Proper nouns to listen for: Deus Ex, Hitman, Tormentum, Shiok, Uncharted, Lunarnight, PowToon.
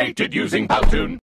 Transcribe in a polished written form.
created using PowToon.